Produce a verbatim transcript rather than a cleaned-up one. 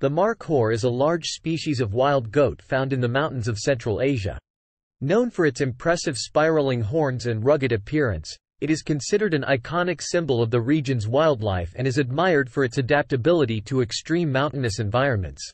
The markhor is a large species of wild goat found in the mountains of Central Asia. Known for its impressive spiraling horns and rugged appearance, it is considered an iconic symbol of the region's wildlife and is admired for its adaptability to extreme mountainous environments.